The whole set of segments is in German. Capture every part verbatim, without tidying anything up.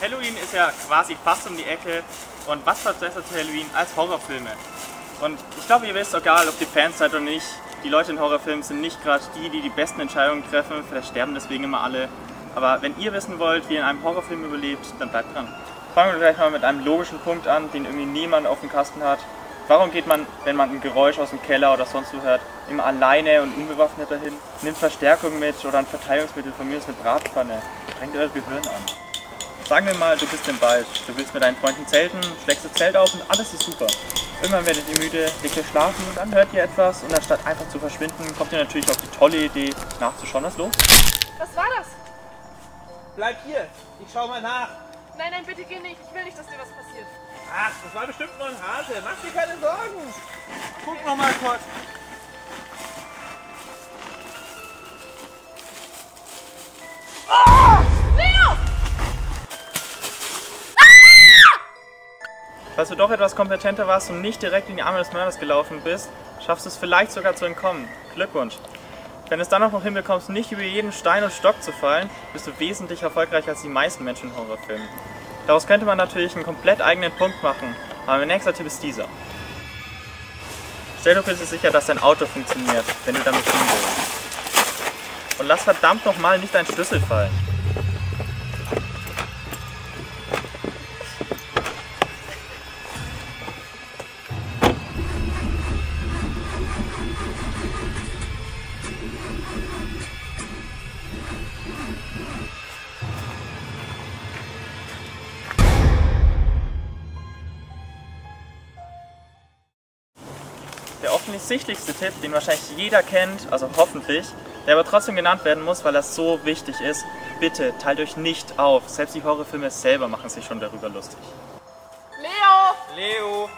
Halloween ist ja quasi fast um die Ecke und was verbessert Halloween als Horrorfilme? Und ich glaube, ihr wisst, egal ob die Fans seid oder nicht, die Leute in Horrorfilmen sind nicht gerade die, die die besten Entscheidungen treffen, vielleicht sterben deswegen immer alle. Aber wenn ihr wissen wollt, wie ihr in einem Horrorfilm überlebt, dann bleibt dran. Fangen wir gleich mal mit einem logischen Punkt an, den irgendwie niemand auf dem Kasten hat. Warum geht man, wenn man ein Geräusch aus dem Keller oder sonst wo hört, immer alleine und unbewaffnet dahin? Nimmt Verstärkung mit oder ein Verteilungsmittel, von mir ist eine Bratpfanne. Strengt euer Gehirn an. Sagen wir mal, du bist im Wald, du willst mit deinen Freunden zelten, schlägst das Zelt auf und alles ist super. Irgendwann werdet ihr müde, liegt ihr schlafen und dann hört ihr etwas und anstatt einfach zu verschwinden, kommt ihr natürlich auf die tolle Idee, nachzuschauen, was los ist. Was war das? Bleib hier, ich schau mal nach. Nein, nein, bitte geh nicht, ich will nicht, dass dir was passiert. Ach, das war bestimmt nur ein Hase, mach dir keine Sorgen. Guck noch mal kurz. Falls du doch etwas kompetenter warst und nicht direkt in die Arme des Mörders gelaufen bist, schaffst du es vielleicht sogar zu entkommen. Glückwunsch! Wenn du es dann auch noch hinbekommst, nicht über jeden Stein und Stock zu fallen, bist du wesentlich erfolgreicher als die meisten Menschen in Horrorfilmen. Daraus könnte man natürlich einen komplett eigenen Punkt machen, aber mein nächster Tipp ist dieser. Stell dir bitte sicher, dass dein Auto funktioniert, wenn du damit fliegen willst. Und lass verdammt nochmal nicht deinen Schlüssel fallen. Der offensichtlichste Tipp, den wahrscheinlich jeder kennt, also hoffentlich, der aber trotzdem genannt werden muss, weil das so wichtig ist, bitte teilt euch nicht auf. Selbst die Horrorfilme selber machen sich schon darüber lustig. Leo! Leo!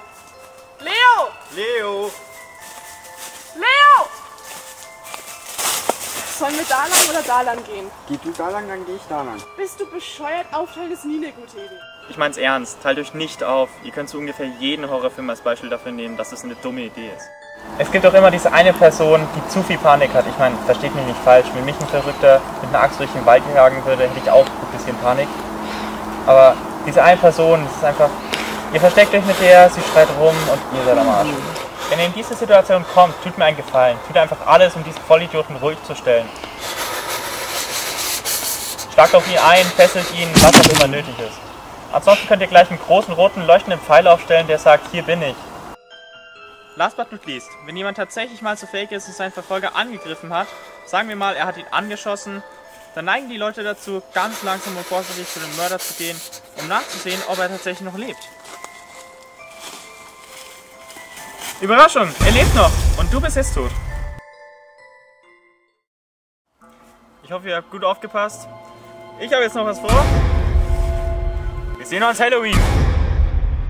Leo! Leo! Leo! Sollen wir da lang oder da lang gehen? Geh du da lang, dann geh ich da lang. Bist du bescheuert? Aufteilen ist nie eine gute Idee. Ich meine es ernst, teilt euch nicht auf. Ihr könnt so ungefähr jeden Horrorfilm als Beispiel dafür nehmen, dass das eine dumme Idee ist. Es gibt auch immer diese eine Person, die zu viel Panik hat. Ich meine, versteht mich nicht falsch. Wenn mich ein Verrückter mit einer Axt durch den Wald jagen würde, hätte ich auch ein bisschen Panik. Aber diese eine Person, das ist einfach, ihr versteckt euch mit der, sie schreit rum und ihr seid am Arsch. Wenn ihr in diese Situation kommt, tut mir einen Gefallen. Tut einfach alles, um diesen Vollidioten ruhig zu stellen. Schlagt auf ihn ein, fesselt ihn, was auch immer nötig ist. Ansonsten könnt ihr gleich einen großen roten leuchtenden Pfeil aufstellen, der sagt, hier bin ich. Last but not least, wenn jemand tatsächlich mal so fake ist und seinen Verfolger angegriffen hat, sagen wir mal, er hat ihn angeschossen, dann neigen die Leute dazu, ganz langsam und vorsichtig zu dem Mörder zu gehen, um nachzusehen, ob er tatsächlich noch lebt. Überraschung, er lebt noch und du bist jetzt tot. Ich hoffe, ihr habt gut aufgepasst. Ich habe jetzt noch was vor. Wir sehen uns Halloween!